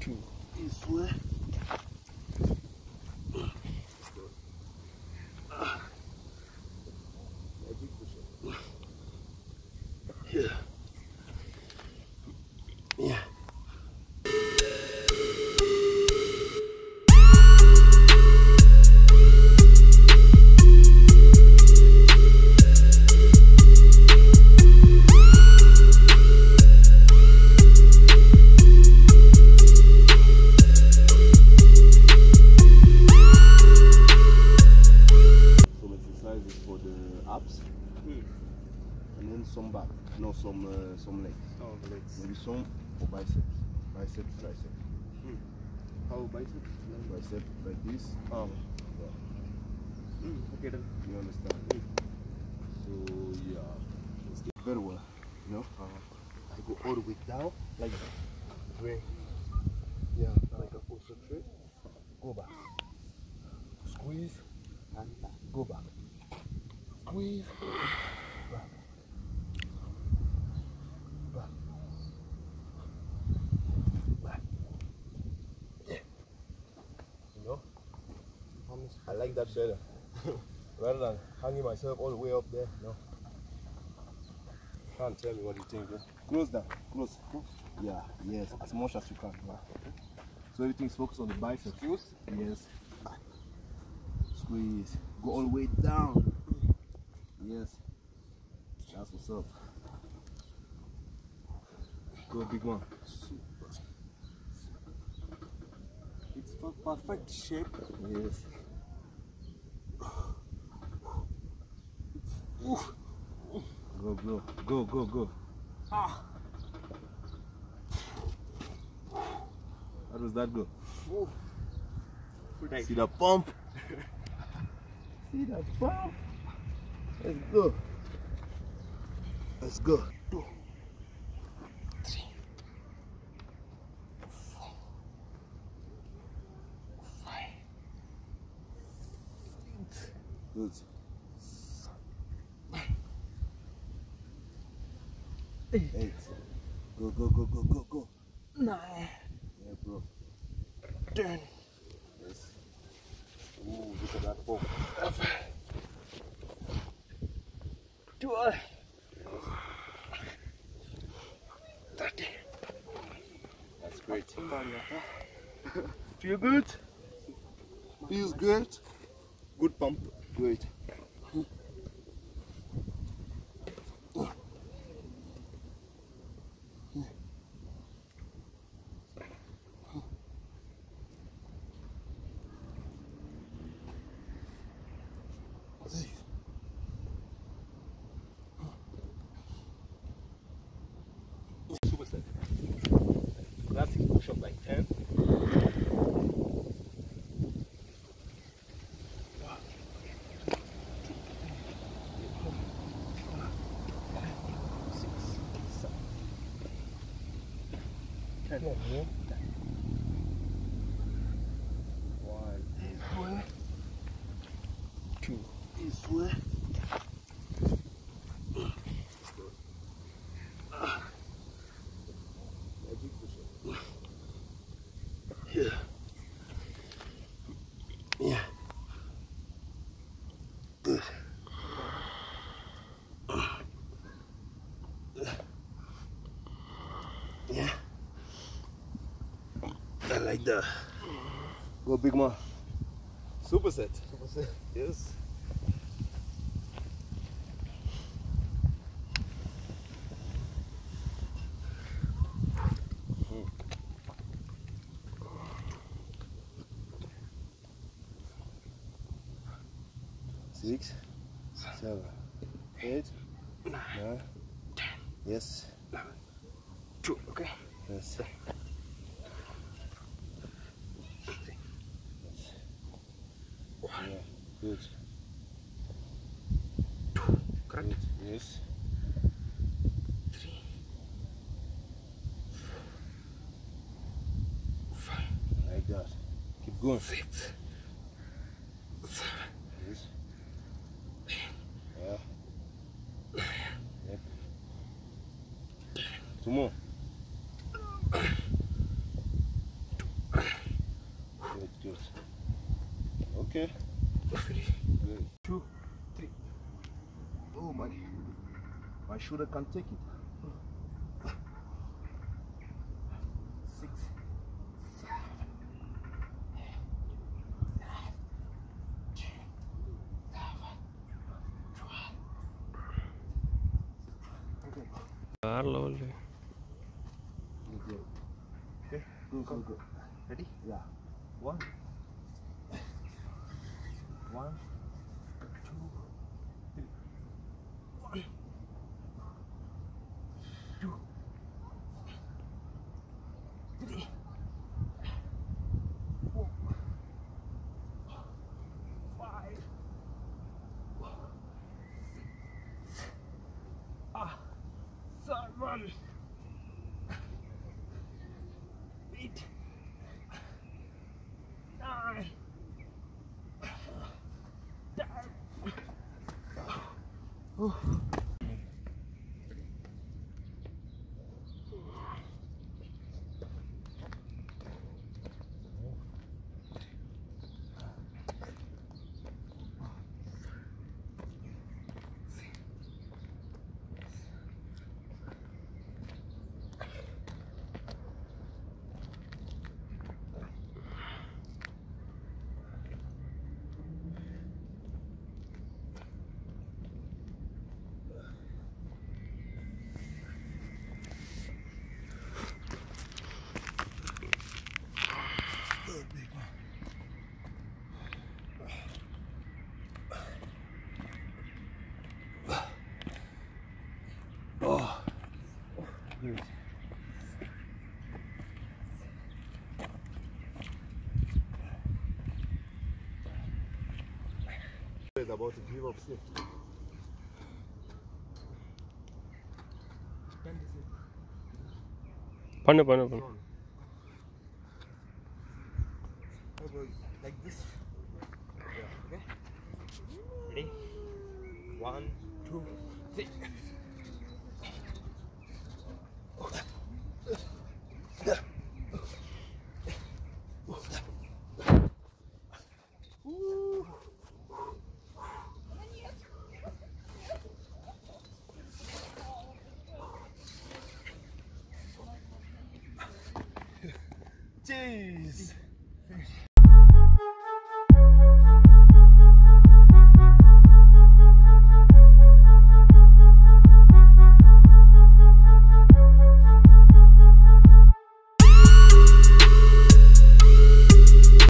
to this way. Some legs. Oh, legs. Maybe some or biceps. Biceps, triceps. How biceps? No. Biceps like this. Oh. Yeah. Okay then. You understand? So yeah. Let's get very well. You know? I go all the way down like that. Way. Yeah. Like a concentrate. Go back. Squeeze and back. Go back. Squeeze. I like that better, rather than hanging myself all the way up there. No, can't tell me what you think. Eh? Close down, close. Yeah, yes, as much as you can. Right? So everything's focused on the biceps. Yes. Squeeze. Go all the way down. Yes. That's what's up. Go big one. Super. It's for perfect shape. Yes. Oof. Go, go, go, go, go. Ah. How does that go? Oof. See the pump? See the pump? Let's go. Let's go. 2, 3, 4, 5. Good. Eight. Go, go, go, go, go, go. 9. Yeah, bro. 10. Yes. Ooh, look at that ball. 12. 13. That's great. Feel good? Feels good? Good pump. Great. Classic push up like 10. Yeah, I like that. Go big man. Superset. Superset. Yes. Six, 7, 8, 9, 10. Yes. 2, okay? Yes. Yes. 1. Yeah, good. 2, correct? Good. Yes. 3, 4, 5. Like that. Keep going. 6. Okay. 3, 2, 3. Oh man, my shoulder can't take it. 6, 7, 8, 9, 10, 11, 12. Okay. Slowly. Okay. Go. Ready? Yeah. 1, 2, 3. 1, 2, 3, 4, 5, 6, 7, 8. 9. Good. About to give up sleep. Panna. Like this. Okay. Ready? 1, 2, 3. Jeez.